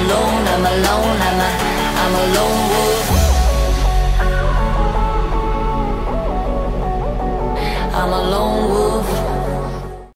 alone, I'm alone, I'm a lone wolf. I'm a lone wolf.